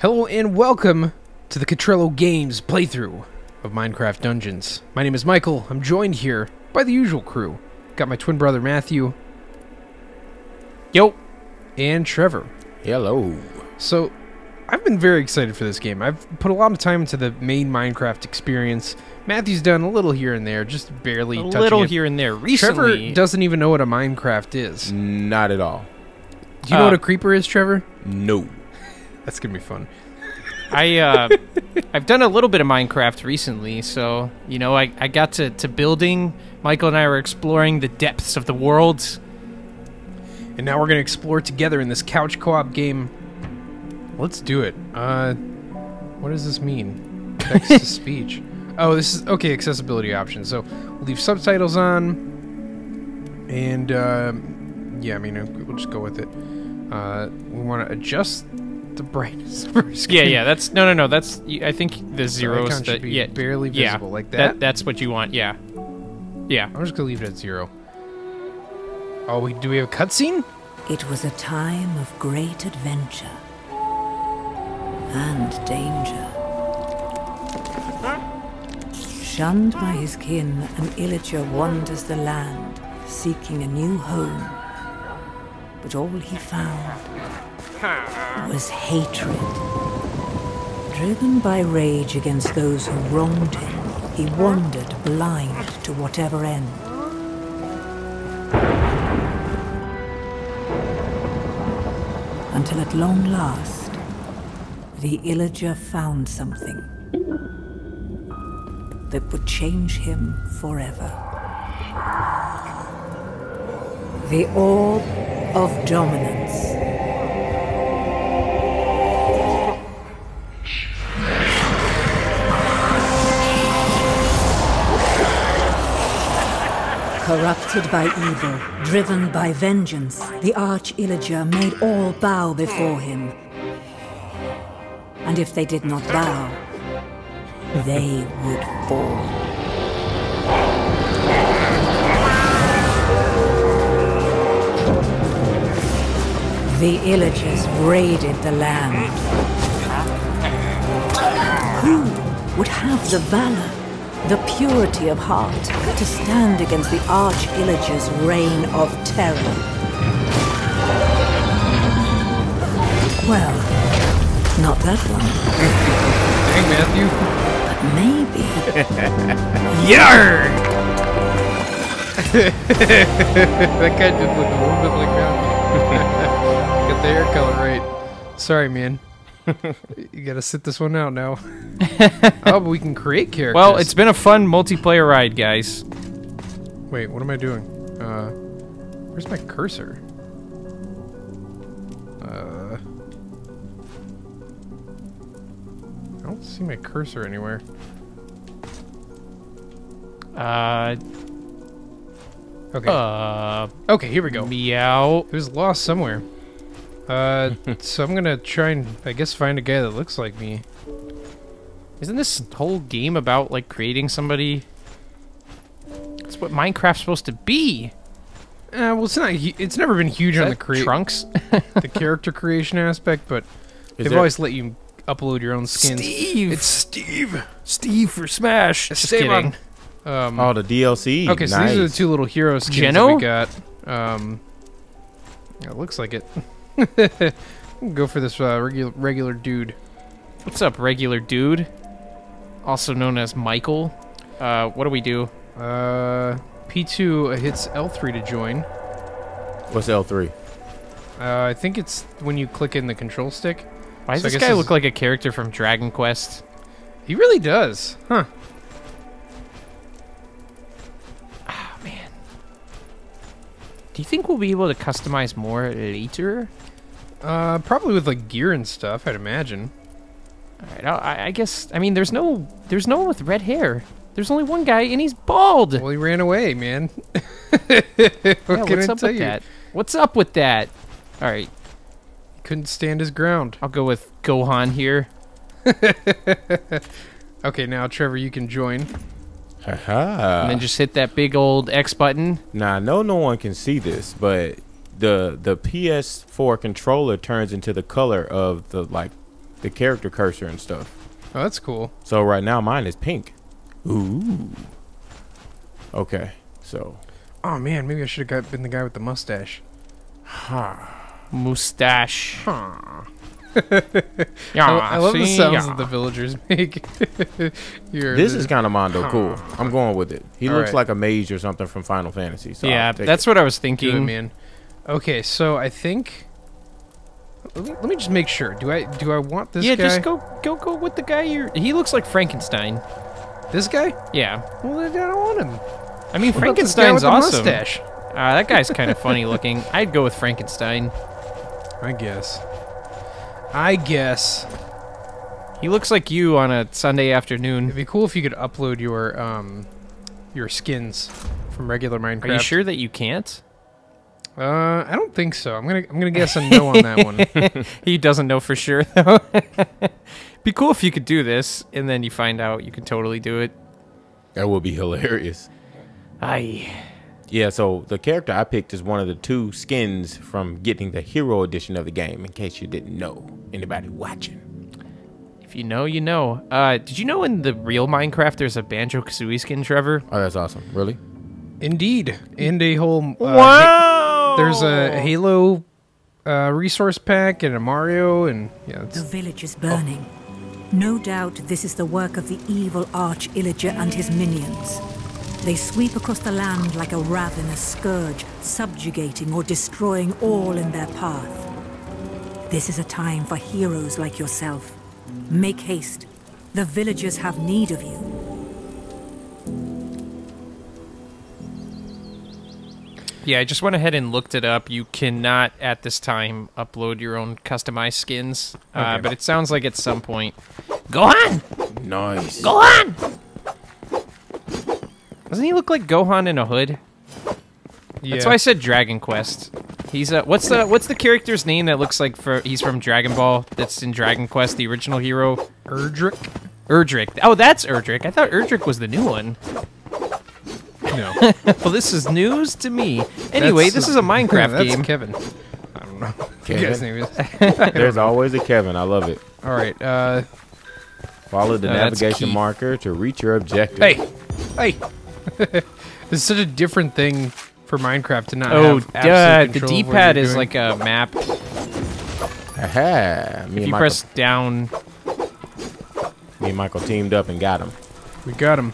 Hello and welcome to the Cottrello Games playthrough of Minecraft Dungeons. My name is Michael. I'm joined here by the usual crew. Got my twin brother Matthew. Yo. And Trevor. Hello. So, I've been very excited for this game. I've put a lot of time into the main Minecraft experience. Matthew's done a little here and there, just barely touching it. A little here and there. Recently, Trevor doesn't even know what a Minecraft is. Not at all. Do you know what a creeper is, Trevor? No. That's gonna be fun. I've done a little bit of Minecraft recently, so you know I got to building. Michael and I were exploring the depths of the world, and now we're gonna explore together in this couch co-op game. Let's do it. What does this mean? Text to speech. Oh, this is okay. Accessibility options. So we'll leave subtitles on, and yeah, I mean we'll just go with it. We want to adjust the brightness of our screen. Yeah, that's no. That's I think the zeros that should be barely visible like that. That's what you want. Yeah. I'm just gonna leave it at zero. Oh, do we have a cutscene? It was a time of great adventure and danger. Shunned by his kin, an Illager wanders the land, seeking a new home. But all he found was hatred. Driven by rage against those who wronged him, he wandered blind to whatever end. Until at long last, the Illager found something that would change him forever. The Orb of Dominance. Corrupted by evil, driven by vengeance, the Arch-Illager made all bow before him. And if they did not bow, they would fall. The Illagers raided the land. Who would have the valor, the purity of heart, to stand against the Arch-Illager's reign of terror? Well, not that one. Dang, Matthew. But maybe... Yarg! That guy did look a little bit like that. Got the hair color right. Sorry, man. You gotta sit this one out now. Oh, but we can create characters. Well, it's been a fun multiplayer ride, guys. Wait, what am I doing? Where's my cursor? I don't see my cursor anywhere. Okay. Okay, here we go. Meow. It was lost somewhere. So I'm gonna try and, I guess, find a guy that looks like me. Isn't this whole game about, like, creating somebody? That's what Minecraft's supposed to be! Well, it's not, it's never been huge on the character creation aspect, but they've always let you upload your own skins. Steve! It's Steve! Steve for Smash! Just kidding. Oh, the DLC. Okay, nice. So these are the two little hero skins that we got. It looks like it. Go for this regular dude. What's up, regular dude? Also known as Michael. What do we do? P2 hits L3 to join. What's L3? I think it's when you click in the control stick. Why does this guy look like a character from Dragon Quest? He really does. Huh. Oh, man. Do you think we'll be able to customize more later? Probably with, like, gear and stuff, I'd imagine. Alright, I guess, I mean, there's no one with red hair. There's only one guy, and he's bald! Well, he ran away, man. What can I tell you? What's up with that? Alright. Couldn't stand his ground. I'll go with Gohan here. Okay, now, Trevor, you can join. Haha. And then just hit that big old X button. Now, I know no one can see this, but... The PS4 controller turns into the color of the, like, the character cursor and stuff. Oh, that's cool. So right now mine is pink. Ooh. Okay, so. Oh man, maybe I should have been the guy with the mustache. Ha. Huh. Mustache. Huh. Yeah, I love the sounds that the villagers make. This is kind of Mondo cool. I'm going with it. He looks like a mage or something from Final Fantasy. So yeah, that's what I was thinking. Good, man. Okay, so I think. Let me just make sure. Do I want this guy? Yeah, just go with the guy. He looks like Frankenstein. This guy? Yeah. Well, I don't want him. I mean, Frankenstein's awesome. That guy's kind of funny looking. I'd go with Frankenstein. I guess. He looks like you on a Sunday afternoon. It'd be cool if you could upload your skins from regular Minecraft. Are you sure that you can't? I don't think so. I'm gonna guess a no on that one. He doesn't know for sure though. Be cool if you could do this, and then you find out you can totally do it. That would be hilarious. Yeah, so the character I picked is one of the two skins from getting the Hero Edition of the game, in case you didn't know. Anybody watching? If you know, you know. Did you know in the real Minecraft there's a Banjo-Kazooie skin, Trevor? Oh, that's awesome. Really? Indeed. And a whole... wow! There's a Halo resource pack and a Mario and... Yeah, the village is burning. Oh. No doubt this is the work of the evil Arch-Illager and his minions. They sweep across the land like a ravenous scourge, subjugating or destroying all in their path. This is a time for heroes like yourself. Make haste. The villagers have need of you. Yeah, I just went ahead and looked it up. You cannot, at this time, upload your own customized skins. Okay. But it sounds like at some point... Gohan! Nice. Gohan! Doesn't he look like Gohan in a hood? Yeah. That's why I said Dragon Quest. He's a what's the character's name that looks like he's from Dragon Ball? That's in Dragon Quest, the original hero. Erdrick. Erdrick. Oh, that's Erdrick. I thought Erdrick was the new one. No. Well, this is news to me. Anyway, this is a Minecraft game. That's Kevin. I don't know. Kevin. There's always a Kevin. I love it. All right. Follow the navigation marker to reach your objective. Hey. It's such a different thing for Minecraft to not have absolute control. The D-pad is like a map. Aha! If you press down... Me and Michael teamed up and got him. We got him.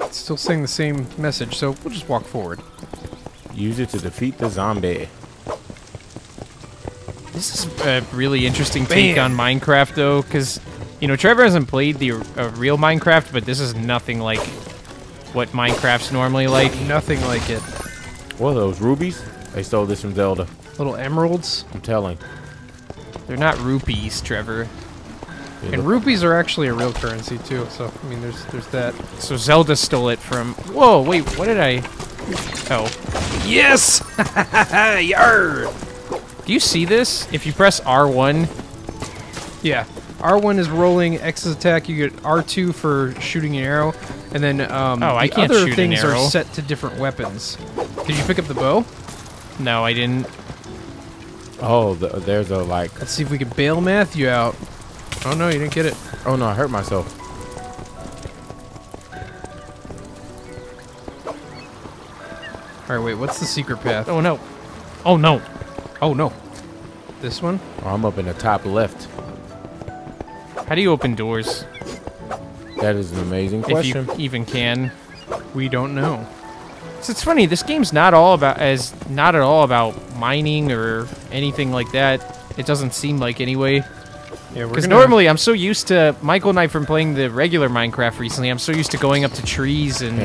It's still saying the same message, so we'll just walk forward. Use it to defeat the zombie. This is a really interesting take on Minecraft, though, because... You know, Trevor hasn't played the real Minecraft, but this is nothing like what Minecraft's normally like. Nothing like it. What are those, rubies? They stole this from Zelda. Little emeralds? I'm telling. They're not rupees, Trevor. And rupees are actually a real currency, too, so, I mean, there's that. So Zelda stole it from... Whoa, wait, what did I... Oh. Yes! Yarr! Do you see this? If you press R1... Yeah. R1 is rolling, X is attack, you get R2 for shooting an arrow, and then I can't shoot things an arrow. Are set to different weapons. Did you pick up the bow? No, I didn't. Oh, there's a, like... Let's see if we can bail Matthew out. Oh, no, you didn't get it. Oh, no, I hurt myself. All right, wait, what's the secret path? Oh, no. Oh, no. Oh, no. This one? Oh, I'm up in the top left. How do you open doors? That is an amazing question. If you even can. We don't know. So it's funny, this game's not at all about mining or anything like that. It doesn't seem like anyway. Yeah, because normally I'm so used to Michael and I from playing the regular Minecraft recently, I'm so used to going up to trees and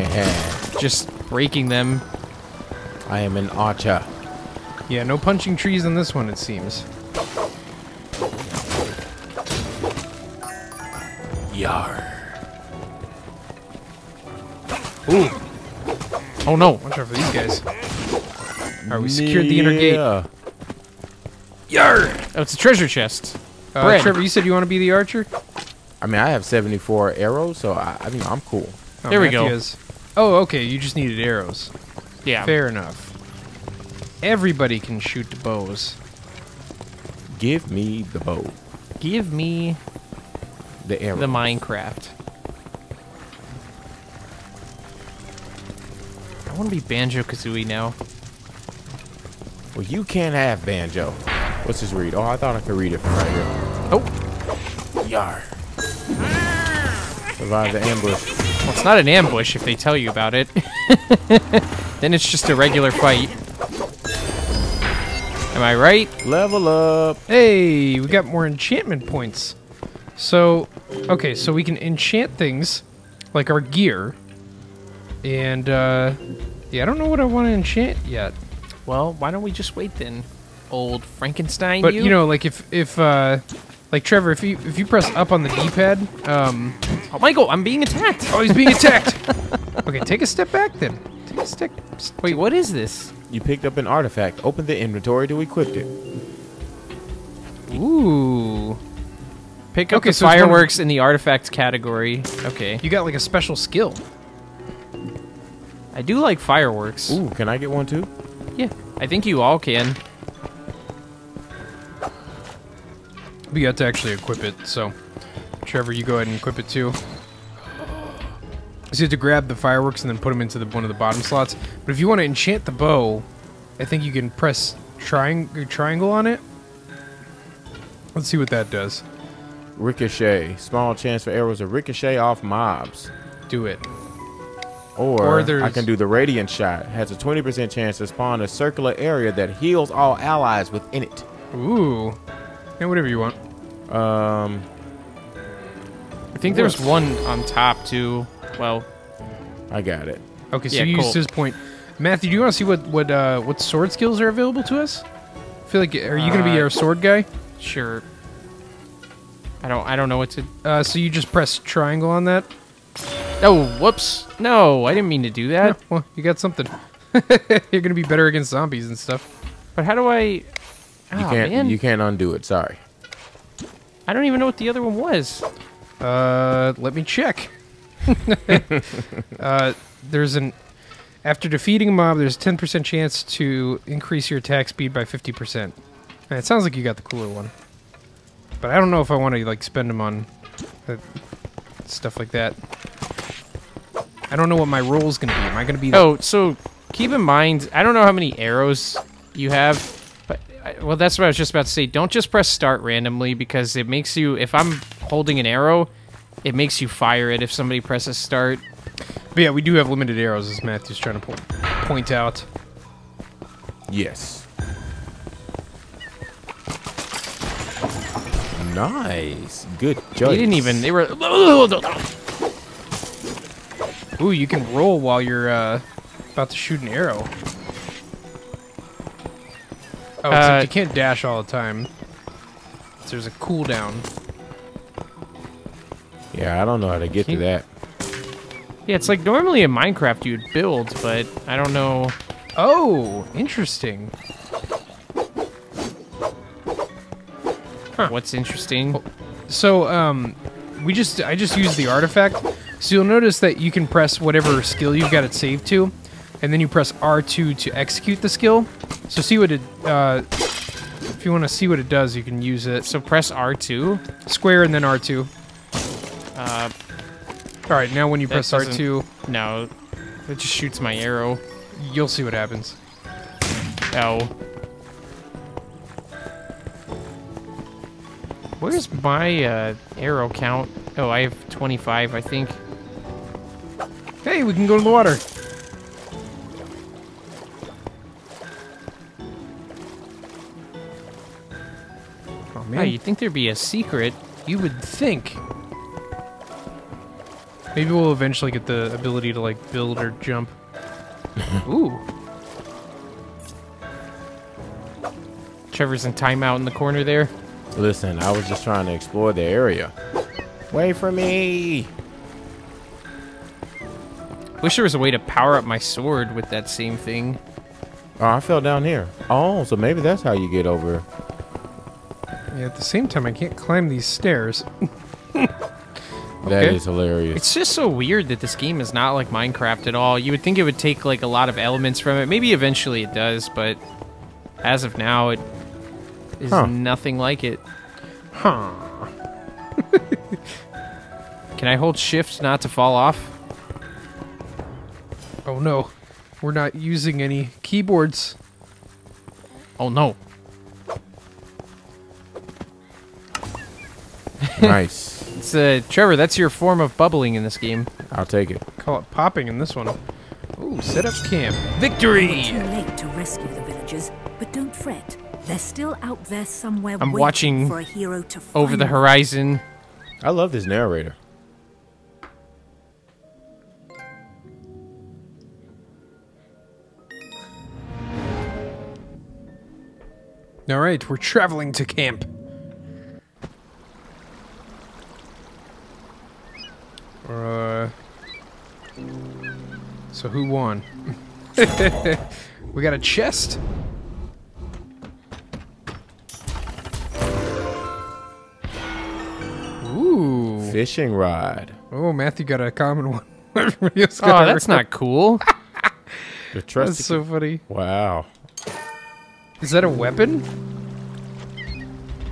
just breaking them. I am an archer. Yeah, no punching trees in this one, it seems. Yar. Ooh. Oh no. Watch out for these guys. Alright, we secured the inner gate. Yar! Oh, it's a treasure chest. Trevor, you said you want to be the archer? I mean, I have 74 arrows, so I mean, I'm cool. Oh, there we go. Oh, okay, you just needed arrows. Yeah. Fair enough. Everybody can shoot the bows. Give me the bow. Give me the arrow. The Minecraft. I want to be Banjo-Kazooie now. Well, you can't have Banjo. What's his read? Oh, I thought I could read it from right here. Oh. Yar. Survive the ambush. Well, it's not an ambush if they tell you about it. Then it's just a regular fight. Am I right? Level up. Hey, we got more enchantment points. So, okay, so we can enchant things like our gear. And, yeah, I don't know what I want to enchant yet. Well, why don't we just wait then, old Frankenstein? But you know, like like Trevor, if you press up on the D-pad, oh, Michael, I'm being attacked. Oh, he's being attacked. Okay, take a step back then. Take a step. Wait, what is this? You picked up an artifact. Open the inventory to equip it. Ooh. Pick up the fireworks in the artifacts category. Okay. You got like a special skill. I do like fireworks. Ooh, can I get one too? Yeah, I think you all can. We got to actually equip it, so... Trevor, you go ahead and equip it too. So you have to grab the fireworks and then put them into the, one of the bottom slots. But if you want to enchant the bow, I think you can press triangle on it. Let's see what that does. Ricochet. Small chance for arrows to ricochet off mobs. Do it. Or I can do the Radiant Shot. Has a 20% chance to spawn a circular area that heals all allies within it. Ooh. And yeah, whatever you want. I think there's one on top, too. Well. I got it. Okay, so yeah, you used his point. Matthew, do you want to see what sword skills are available to us? I feel like, are you going to be our sword guy? Sure. I don't know what to... so you just press triangle on that? Oh, whoops. No, I didn't mean to do that. No, well, you got something. You're going to be better against zombies and stuff. But how do I... Oh, you can't undo it, sorry. I don't even know what the other one was. Let me check. There's an... After defeating a mob, there's a 10% chance to increase your attack speed by 50%. And it sounds like you got the cooler one. But I don't know if I want to, like, spend them on stuff like that. I don't know what my role's gonna be. Am I gonna be? Oh, so keep in mind, I don't know how many arrows you have, but well, that's what I was just about to say. Don't just press start randomly because it makes you. If I'm holding an arrow, it makes you fire it if somebody presses start. But yeah, we do have limited arrows, as Matthew's trying to point out. Yes. Nice. Good job. They didn't even. They were. Ooh, you can roll while you're about to shoot an arrow. Oh, except you can't dash all the time. There's a cooldown. Yeah, I don't know how to get to that. Yeah, it's like normally in Minecraft you'd build, but I don't know. Oh, interesting. Huh. What's interesting? So, I just used the artifact. So you'll notice that you can press whatever skill you've got it saved to, and then you press R2 to execute the skill. So see what it, if you want to see what it does, you can use it. So press R2? Square and then R2. Alright, now when you press R2... No, it just shoots my arrow. You'll see what happens. Ow. Where's my arrow count? Oh, I have 25, I think. Hey, we can go to the water. Oh man, you'd think there'd be a secret. You would think. Maybe we'll eventually get the ability to like build or jump. Ooh. Trevor's in timeout in the corner there. Listen, I was just trying to explore the area. Wait for me. Wish there was a way to power up my sword with that same thing. Oh, I fell down here. Oh, so maybe that's how you get over. Yeah, at the same time, I can't climb these stairs. That is hilarious. It's just so weird that this game is not like Minecraft at all. You would think it would take like a lot of elements from it. Maybe eventually it does, but as of now, it is nothing like it. Huh. Can I hold shift not to fall off? Oh no, we're not using any keyboards. Oh no. Nice. It's Trevor, that's your form of bubbling in this game. I'll take it. Call it popping in this one. Ooh, set up camp. Victory! Too late to rescue the villagers, but don't fret. They're still out there somewhere. I'm watching for a hero to find over the horizon. I love this narrator. All right, we're traveling to camp. So who won? We got a chest. Ooh. Fishing rod. Oh, Matthew got a common one. Everybody else got that's not cool. That's so funny. Wow. Is that a weapon?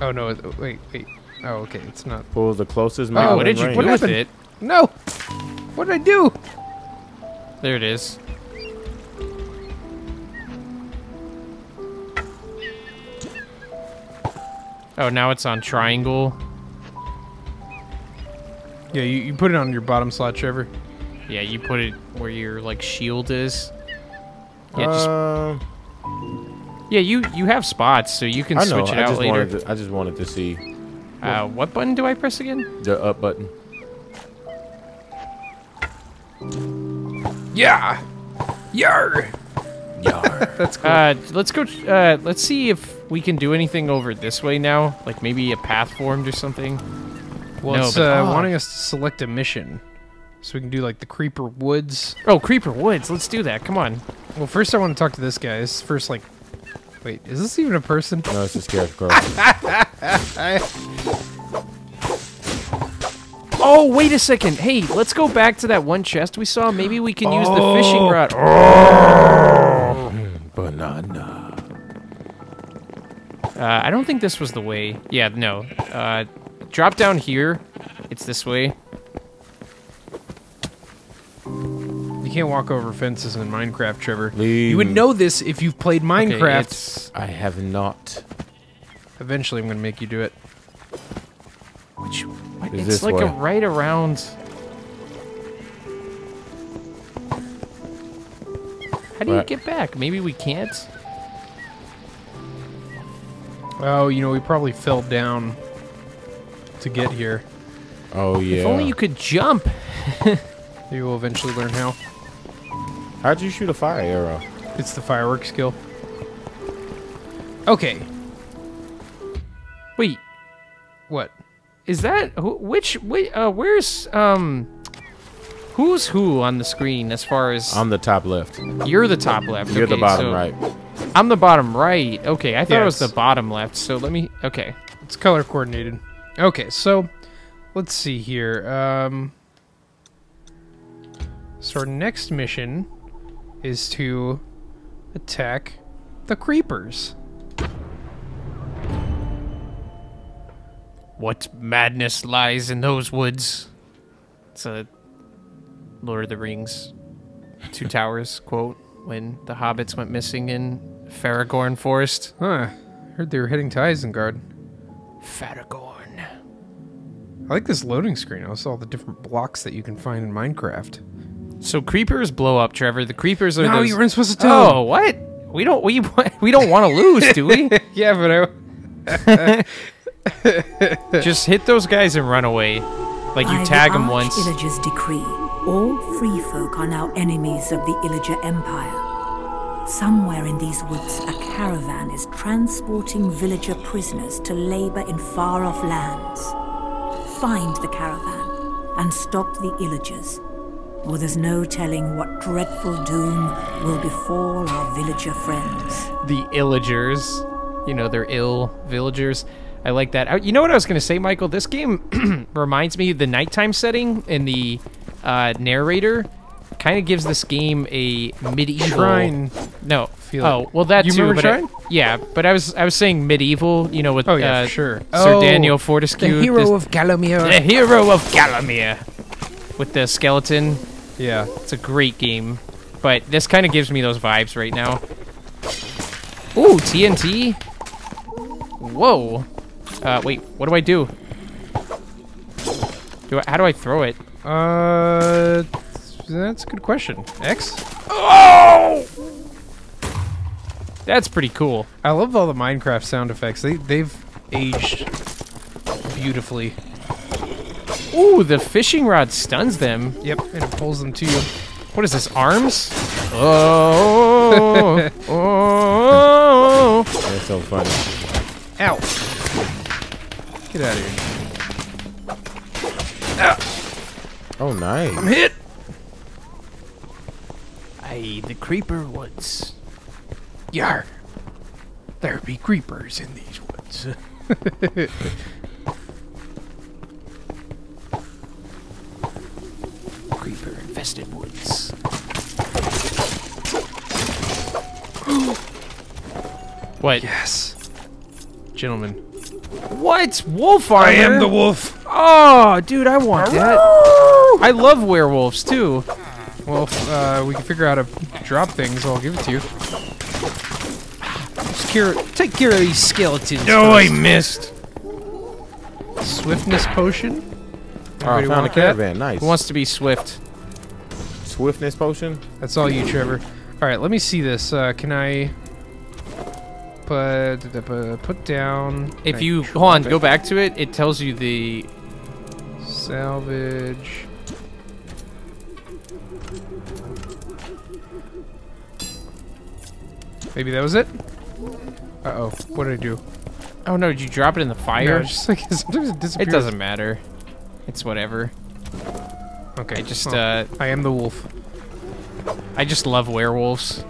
Oh no! Wait, wait. Oh, okay. It's not. Pull the closest. Oh, what did you do with it? No. What did I do? There it is. Oh, now it's on triangle. Yeah, you put it on your bottom slot, Trevor. Yeah, you put it where your like shield is. Yeah. Yeah, you have spots, so you can switch it out later. I just wanted to see. What button do I press again? The up button. Yeah! Yar! Yar. That's cool. Let's go. Let's see if we can do anything over this way now. Like maybe a path formed or something. Well, no, it's wanting us to select a mission. So we can do like the Creeper Woods. Oh, Creeper Woods. Let's do that. Come on. Well, first I want to talk to this guy. This is first, like. Wait, is this even a person? No, it's a scarecrow. Oh, wait a second. Hey, let's go back to that one chest we saw. Maybe we can use the fishing rod. Oh. Banana. I don't think this was the way. Yeah, no. Drop down here. It's this way. You can't walk over fences in Minecraft, Trevor. Leave. You would know this if you've played Minecraft. Okay, I have not. Eventually, I'm going to make you do it. Which it's like a right around. How do you get back? Maybe we can't. Oh, you know, we probably fell down to get here. Oh yeah. If only you could jump. You will eventually learn how. How'd you shoot a fire arrow? It's the fireworks skill. Okay. Wait. What? Is that where's who's who on the screen as far as? I'm the top left. You're the top left. You're the bottom right. I'm the bottom right. Okay, I thought it was the bottom left. So let me. Okay, it's color coordinated. Okay, so let's see here. So our next mission is to attack the creepers. What madness lies in those woods? It's a Lord of the Rings, Two Towers quote when the hobbits went missing in Fangorn Forest. Huh. Heard they were heading to Isengard. Fangorn. I like this loading screen. I saw all the different blocks that you can find in Minecraft. So creepers blow up, Trevor. The creepers are those. No, you weren't supposed to tell. Oh, what? We don't. We don't want to lose, do we? Yeah, but I. Just hit those guys and run away. Like you tag them once. By the Arch-Illager's decree, all free folk are now enemies of the Illager Empire. Somewhere in these woods, a caravan is transporting villager prisoners to labor in far-off lands. Find the caravan and stop the Illagers. Or there's no telling what dreadful doom will befall our villager friends. The Illagers. You know, they're ill villagers. I like that. You know what I was going to say, Michael? This game reminds me of the nighttime setting and the narrator kind of gives this game a medieval shrine. No, feel oh well that you too. But I, yeah, but I was saying medieval. You know, with oh yeah, sure. Sir Daniel Fortescue, the hero of Galamere. The hero of Galamere, with the skeleton. Yeah, it's a great game, but this kind of gives me those vibes right now. Ooh, TNT. Whoa. Wait, what do I do? How do I throw it? That's a good question. X? Oh! That's pretty cool. I love all the Minecraft sound effects. They've aged beautifully. Ooh, the fishing rod stuns them. Yep, and it pulls them to you. What is this, arms? Oh! Oh! That's so funny. Ow! Get out of here. Oh, nice. I'm hit! Aye, the Creeper Woods. Yar! There be creepers in these woods. Creeper-infested woods. What? Yes. Gentlemen. What? Wolf armor? I am the wolf. Oh, dude, I want that. I love werewolves, too. Well, if, we can figure out how to drop things, I'll give it to you. Just take care of these skeletons. No, first. I missed. Swiftness potion? Oh, I found a caravan. Nice. Who wants to be swift? Swiftness potion? That's all you, Trevor. All right, let me see this. Can I... Put down... If you... Hold on, go back to it. It tells you the... Salvage. Maybe that was it? Uh-oh. What did I do? Oh, no. Did you drop it in the fire? No, just like, sometimes it disappears. It doesn't matter. It's whatever. Okay. I just, I am the wolf. I just love werewolves.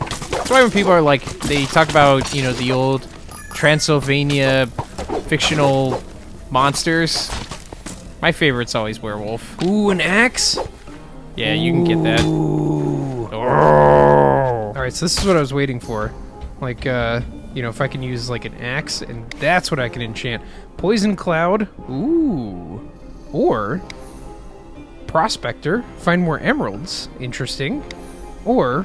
That's why when people are like, they talk about, you know, the old Transylvania fictional monsters. My favorite's always werewolf. Ooh, an axe? Yeah, you can get that. Oh. Alright, so this is what I was waiting for. Like, you know, if I can use, like, an axe, and that's what I can enchant. Poison Cloud. Ooh. Or, Prospector. Find more emeralds. Interesting. Or,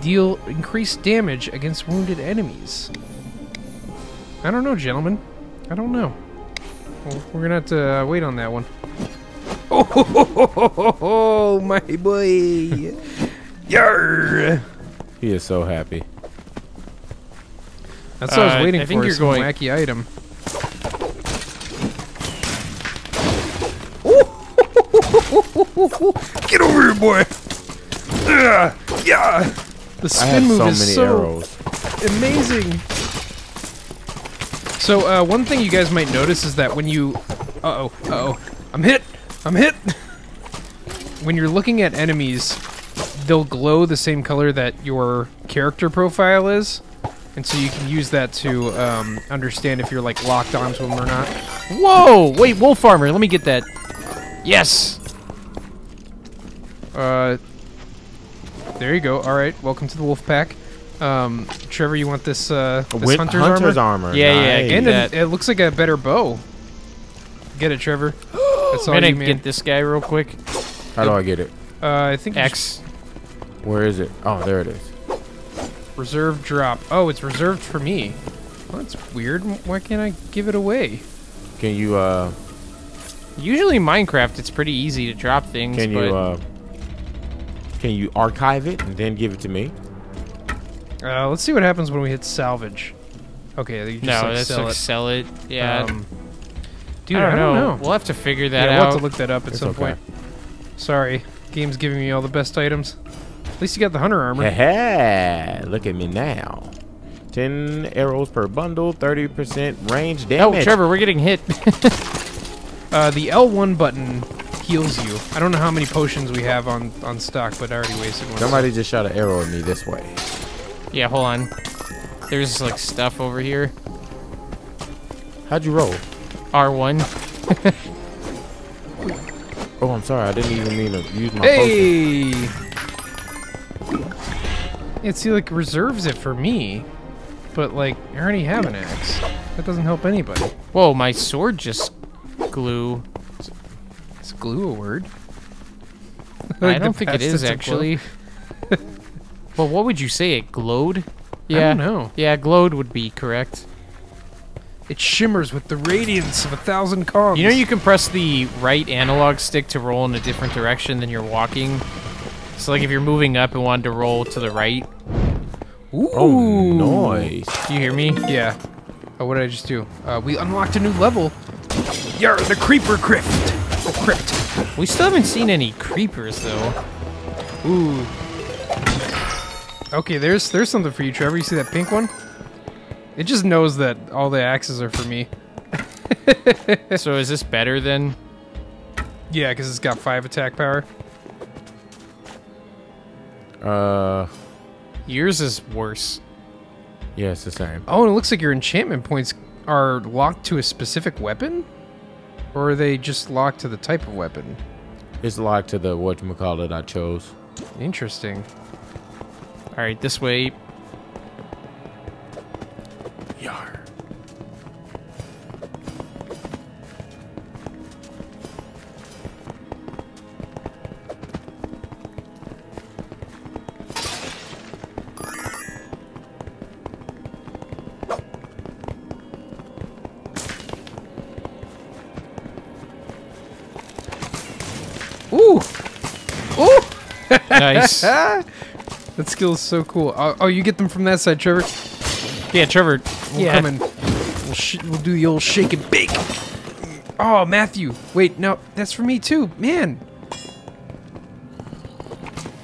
deal increased damage against wounded enemies. I don't know, gentlemen. I don't know. We're gonna have to wait on that one. Oh, ho, ho, ho, ho, ho, ho, my boy! Yarr! He is so happy. That's what I was waiting for. You're some going wacky item. Oh, ho, ho, ho, ho, ho, ho, ho. Get over here, boy! Yeah! The spin move is so arrows. Amazing. So one thing you guys might notice is that when you, I'm hit. When you're looking at enemies, they'll glow the same color that your character profile is, and so you can use that to understand if you're like locked onto them or not. Whoa! Wait, wolf armor. Let me get that. Yes. There you go. All right, welcome to the wolf pack. Trevor, you want this, this hunter's armor? Yeah, nice. Yeah. And it looks like a better bow. Get it, Trevor. That's all you, man. Get this guy real quick. How do I get it? I think X. Where is it? Oh, there it is. Reserve drop. Oh, it's reserved for me. Well, that's weird. Why can't I give it away? Can you? Usually in Minecraft, it's pretty easy to drop things. Can you? But can you archive it and then give it to me? Let's see what happens when we hit salvage. Okay, you just sell it. Yeah. Dude, I don't know. We'll have to figure that out. We'll have to look that up at some point. Sorry, game's giving me all the best items. At least you got the hunter armor. Hey, look at me now. 10 arrows per bundle, 30% range damage. Oh, Trevor, we're getting hit. The L1 button heals you. I don't know how many potions we have on stock, but I already wasted one. Somebody just shot an arrow at me this way. Yeah, hold on. There's like stuff over here. How'd you roll? R1. Oh, I'm sorry. I didn't even mean to use my potion. And see, like, reserves it for me. But, like, I already have an axe. That doesn't help anybody. Whoa, my sword just glue. Is glue a word? I don't think it is, actually. Well, what would you say? It glowed? Yeah. I don't know. Yeah, glowed would be correct. It shimmers with the radiance of 1,000 Kongs. You know you can press the right analog stick to roll in a different direction than you're walking? So, like, if you're moving up and wanted to roll to the right. Ooh. Oh, nice. Do you hear me? Yeah. Oh, what did I just do? We unlocked a new level. Yar, the Creeper Crypt. Oh, Crypt. We still haven't seen any creepers, though. Ooh. Okay, there's something for you, Trevor. You see that pink one? It just knows that all the axes are for me. So is this better then? Yeah, because it's got 5 attack power. Yours is worse. Yeah, it's the same. Oh, and it looks like your enchantment points are locked to a specific weapon? Or are they just locked to the type of weapon? It's locked to the whatchamacallit I chose. Interesting. Alright, this way. Yar. Ooh! Ooh! Nice. That skill is so cool. Oh, you get them from that side, Trevor. Yeah, Trevor. We'll come and we'll do the old shake and bake. Oh, Matthew. Wait, no, that's for me too, man.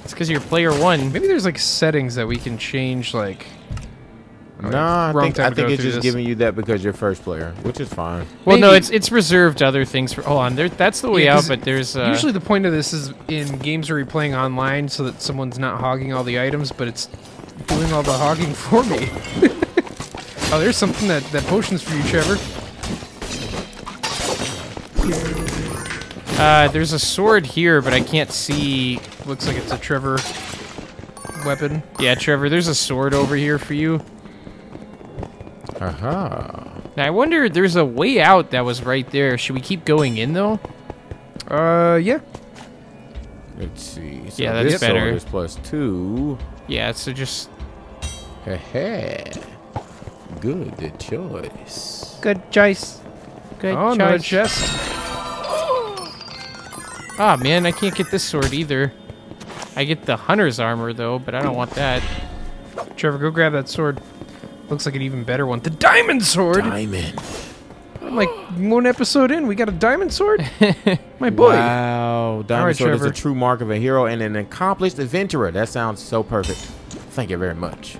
It's because you're player one. Maybe there's like settings that we can change, like. No, I think it's just giving you that because you're first player, which is fine. Well, no, it's reserved other things for. Hold on, that's the way out. But there's usually the point of this is in games where you're playing online, so that someone's not hogging all the items, but it's doing all the hogging for me. Oh, there's something that potion's for you, Trevor. There's a sword here, but I can't see. Looks like it's a Trevor weapon. Yeah, Trevor, there's a sword over here for you. Now I wonder, there's a way out that was right there. Should we keep going in though? Yeah. Let's see. So yeah, that's this better. Is +2. Yeah, so just. Good choice. Good choice. Good choice. Oh no, chest. Ah man, I can't get this sword either. I get the hunter's armor though, but I don't want that. Trevor, go grab that sword. Looks like an even better one. The diamond sword! Diamond. I'm like, one episode in, we got a diamond sword? My boy. Wow. Diamond sword is a true mark of a hero and an accomplished adventurer. That sounds so perfect. Thank you very much.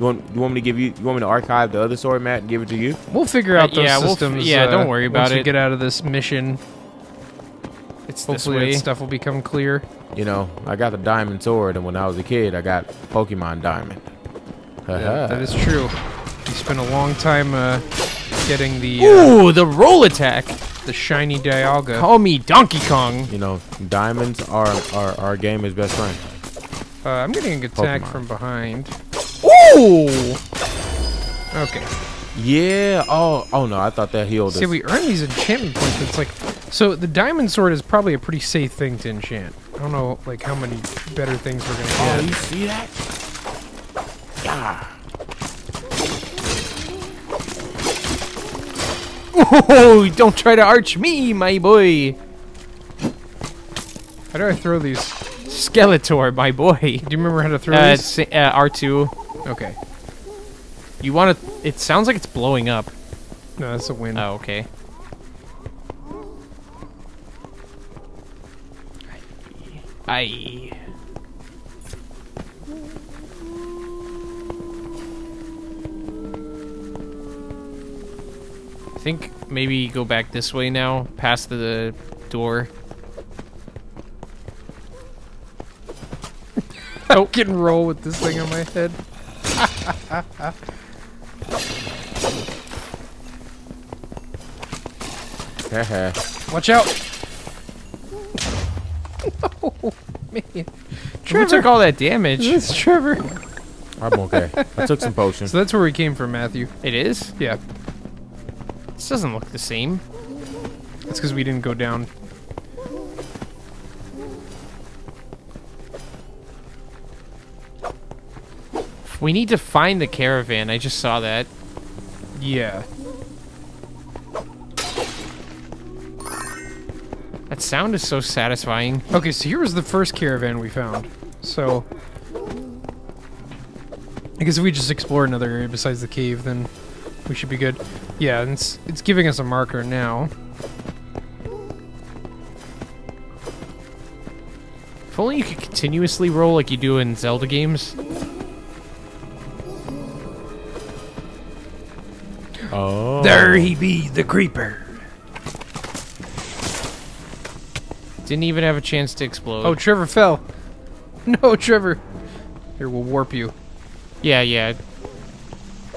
You want me to give you, you want me to archive the other sword, Matt, and give it to you? We'll figure out those systems. Don't worry about it. Once we get out of this mission, hopefully that stuff will become clear. You know, I got the diamond sword, and when I was a kid, I got Pokemon Diamond. Yeah, that is true. You spent a long time getting the... Ooh, the roll attack! The shiny Dialga. Call me Donkey Kong! You know, diamonds are our game is best friend. I'm getting attacked from behind. Ooh! Okay. Yeah, oh no, I thought that healed us. See, we earn these enchantment points. It's like... So, the diamond sword is probably a pretty safe thing to enchant. I don't know, like, how many better things we're gonna get. Oh, you see that? Oh, don't try to arch me, my boy. How do I throw these? Skeletor, my boy. Do you remember how to throw these? R2. Okay. You want to... It sounds like it's blowing up. No, that's a wind. Oh, okay. Aye. I think maybe go back this way now, past the door. I can roll with this thing on my head. Watch out! Oh, man. Trevor. We took all that damage. It's Trevor. I'm okay. I took some potions. So that's where we came from, Matthew. It is? Yeah. This doesn't look the same. That's because we didn't go down. We need to find the caravan. I just saw that. Yeah. That sound is so satisfying. Okay, so here was the first caravan we found. So I guess if we just explore another area besides the cave, then we should be good. Yeah, and it's giving us a marker now. If only you could continuously roll like you do in Zelda games. Oh. There he be, the creeper. Didn't even have a chance to explode. Oh, Trevor fell. No, Trevor. Here, we'll warp you. Yeah, yeah.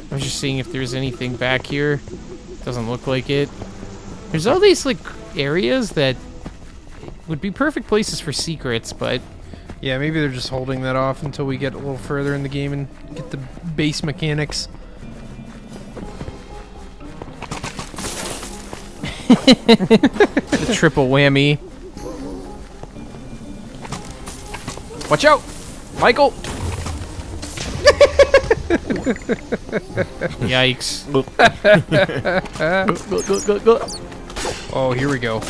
I was just seeing if there's anything back here. Doesn't look like it. There's all these, like, areas that would be perfect places for secrets, but... Yeah, maybe they're just holding that off until we get a little further in the game and get the base mechanics. The triple whammy. Watch out, Michael! Yikes. Go. Oh, here we go.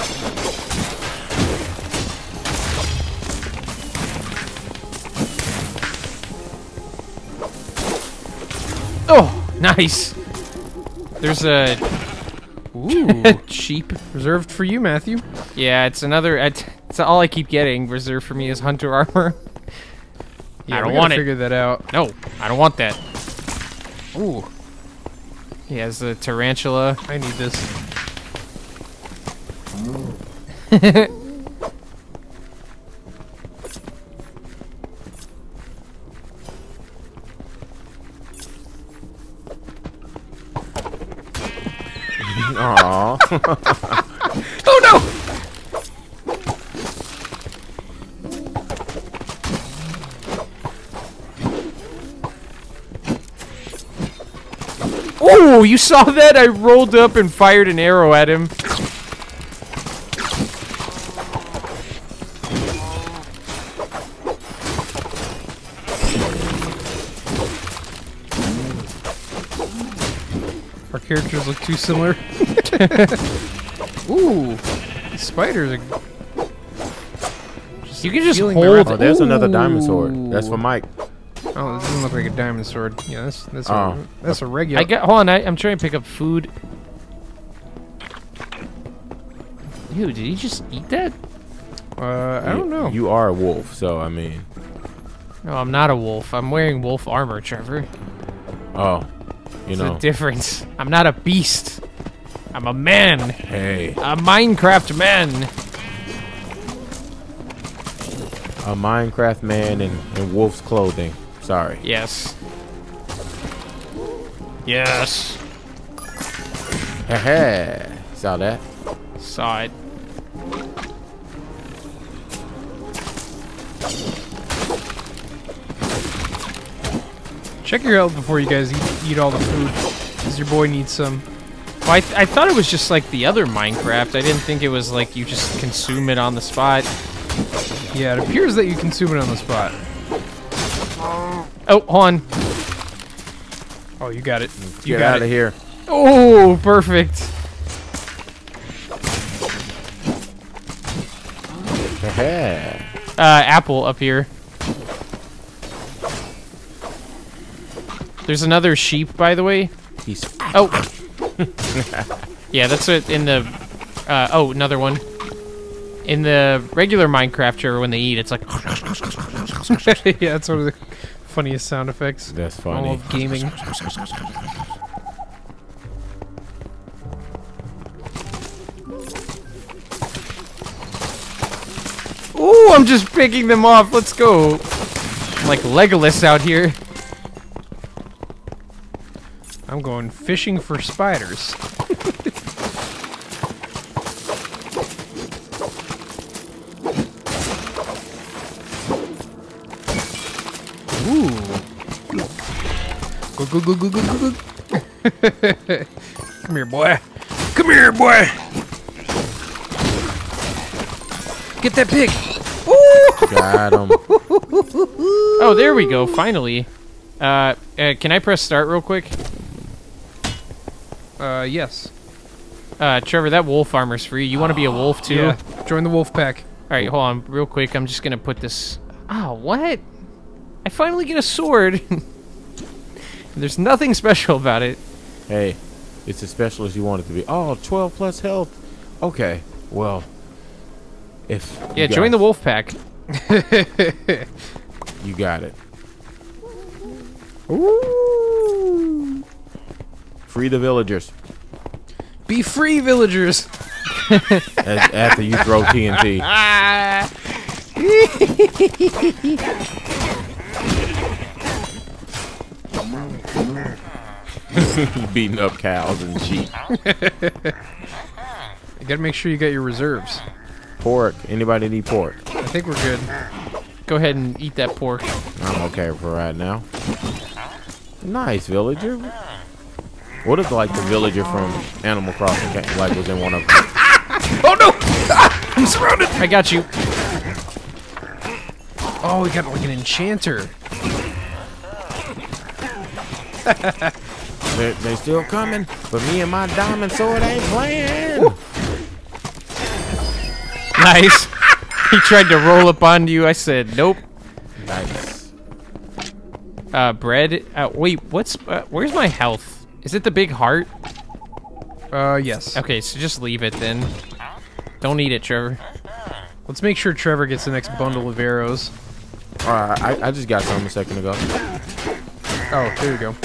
Oh, nice. There's a... Ooh, sheep. Reserved for you, Matthew. Yeah, it's another... It's all I keep getting reserved for me is hunter armor. Yeah, I don't want it. Figure that out. No, I don't want that. Ooh. He has a tarantula. I need this. Aww. Oh no! Oh, you saw that? I rolled up and fired an arrow at him. Our characters look too similar. Ooh, these spiders are... Just you can just hold... Oh, there's another diamond sword. That's for Mike. Oh, this doesn't look like a diamond sword. Yeah, that's a regular. Hold on, I'm trying to pick up food. Dude, did he just eat that? I don't know. You are a wolf, so I mean. No, I'm not a wolf. I'm wearing wolf armor, Trevor. Oh, you know. What's the difference? I'm not a beast. I'm a man. Hey. A Minecraft man. A Minecraft man in wolf's clothing. Sorry. Yes. Yes. Haha. Saw that. Saw it. Check your health before you guys eat all the food, because your boy needs some. Well, I thought it was just like the other Minecraft. I didn't think it was like you just consume it on the spot. Yeah, it appears that you consume it on the spot. Oh, hold on. Oh, you got it. You got out of here. Oh, perfect. Apple up here. There's another sheep, by the way. He's... Oh. Yeah, that's it in the... oh, another one. In the regular Minecraft, Trevor, when they eat, it's like... Yeah, that's one of the funniest sound effects. That's funny. All of gaming. Ooh, I'm just picking them off. Let's go. I'm like Legolas out here. I'm going fishing for spiders. go, go, go, go, go, go. Come here, boy. Come here, boy. Get that pig. Ooh. Got him. Oh, there we go. Finally. Can I press start real quick? Yes. Trevor, that wolf farmer's free. You want to be a wolf too? Yeah. Join the wolf pack. All right, hold on, real quick. I'm just gonna put this. Oh, what? I finally get a sword. There's nothing special about it. Hey, it's as special as you want it to be. Oh, 12 plus health. Okay. Well, if yeah, join the wolf pack. You got it. Ooh. Free the villagers. Be free, villagers. After you throw TNT. Beating up cows and sheep. You gotta make sure you got your reserves. Pork. Anybody need pork? I think we're good. Go ahead and eat that pork. I'm okay for right now. Nice, villager. What if, like, the villager from Animal Crossing like was in one of them? Oh, no! Ah, I'm surrounded! I got you. Oh, we got, like, an enchanter. They're still coming, but me and my diamond sword ain't playing. Woo. Nice. He tried to roll up on you. I said, nope. Nice. Bread. Wait, what's... where's my health? Is it the big heart? Yes. Okay, so just leave it then. Don't eat it, Trevor. Let's make sure Trevor gets the next bundle of arrows. Alright, I just got some a second ago. Oh, there you go.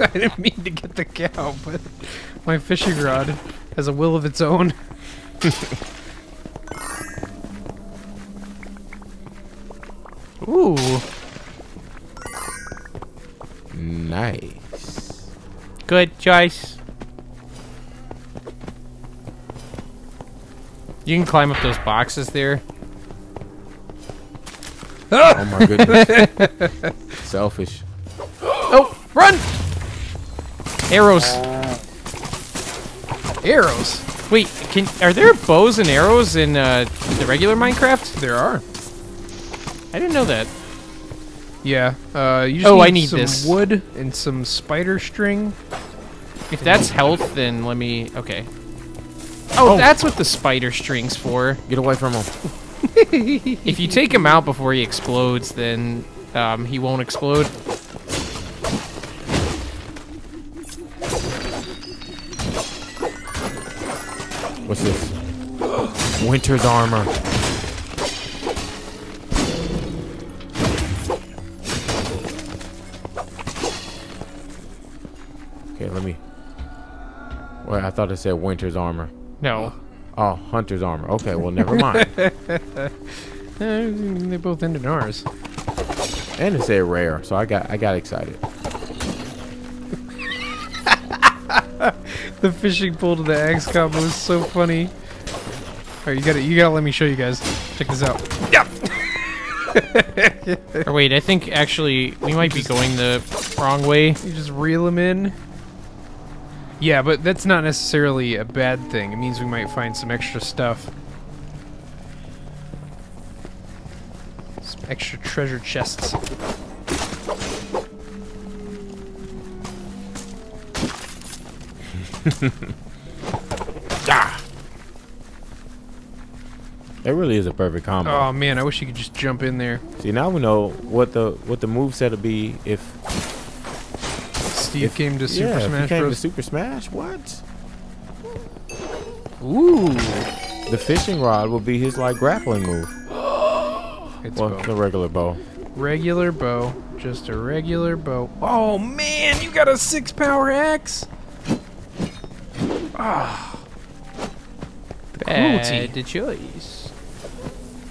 I didn't mean to get the cow, but my fishing rod has a will of its own. Ooh. Nice. Good choice. You can climb up those boxes there. Oh my goodness. Selfish. Oh, run! Arrows. Arrows? Wait, are there bows and arrows in the regular Minecraft? There are. I didn't know that. Yeah. You just need some wood and some spider string. If that's health, then let me... Okay. Oh, that's what the spider string's for. Get away from him. If you take him out before he explodes, then he won't explode. What's this? Winter's armor. Well, I thought it said winter's armor. No. Oh, hunter's armor. Okay, well, never mind. They both ended in ours. And it said rare, so I got excited. The fishing pole to the axe combo is so funny. All right, you gotta let me show you guys. Check this out. Yeah. Or wait, I think actually we might be going the wrong way. You just reel them in. Yeah, but that's not necessarily a bad thing. It means we might find some extra stuff. Some extra treasure chests. Ah! That really is a perfect combo. Oh man, I wish you could just jump in there. See, now we know what the moveset would be if Steve came to Super Smash Bros. Came to Super Smash? What? Ooh. The fishing rod will be his, like, grappling move. It's well, the regular bow. Regular bow. Just a regular bow. Oh, man! You got a 6-power axe! Ah. The cruelty. Bad choice.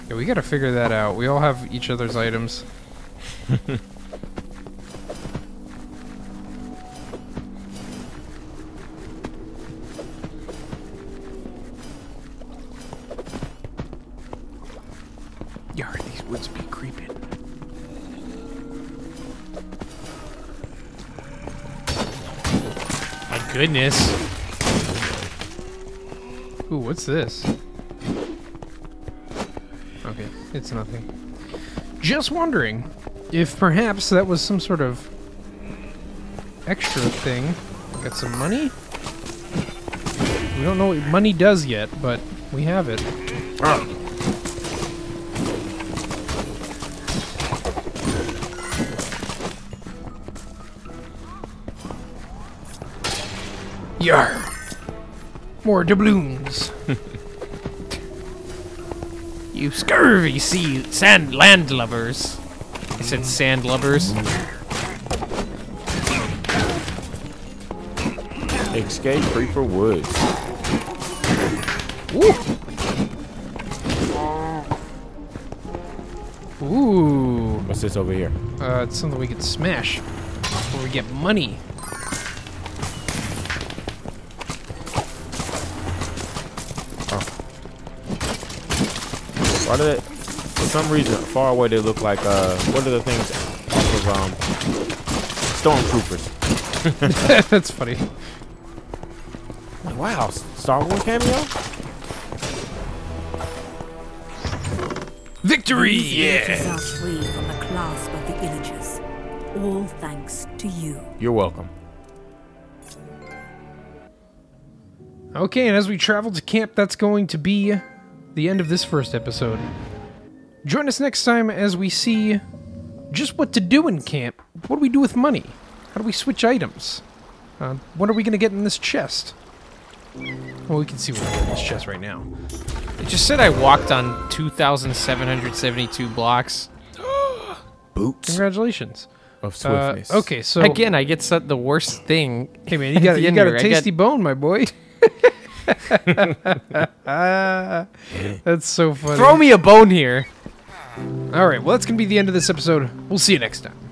Yeah, we gotta figure that out. We all have each other's items. woods be creeping. My goodness. Ooh, what's this? Okay, it's nothing. Just wondering if perhaps that was some sort of extra thing. Got some money? We don't know what money does yet, but we have it. Oh. Yarr! More doubloons. You scurvy sea sand land lovers. I said sand lovers. Escape Creeper Woods. Ooh. Ooh. What's this over here? It's something we could smash before we get money. Why do they, for some reason, far away they look like, what are the things off of, Stormtroopers. That's funny. Wow, Star Wars cameo? Victory, yes! Are free from the clasp of the Illagers. All thanks to you. You're welcome. Okay, and as we travel to camp, that's going to be the end of this first episode. Join us next time as we see just what to do in camp. What do we do with money? How do we switch items? What are we going to get in this chest? Well, we can see what we get in this chest right now. It just said I walked on 2,772 blocks. Boots. Congratulations. Of swiftness. Okay, so again, I get the worst thing. Hey man, you got a tasty bone, my boy. That's so funny. Throw me a bone here. Alright, well that's gonna be the end of this episode. We'll see you next time.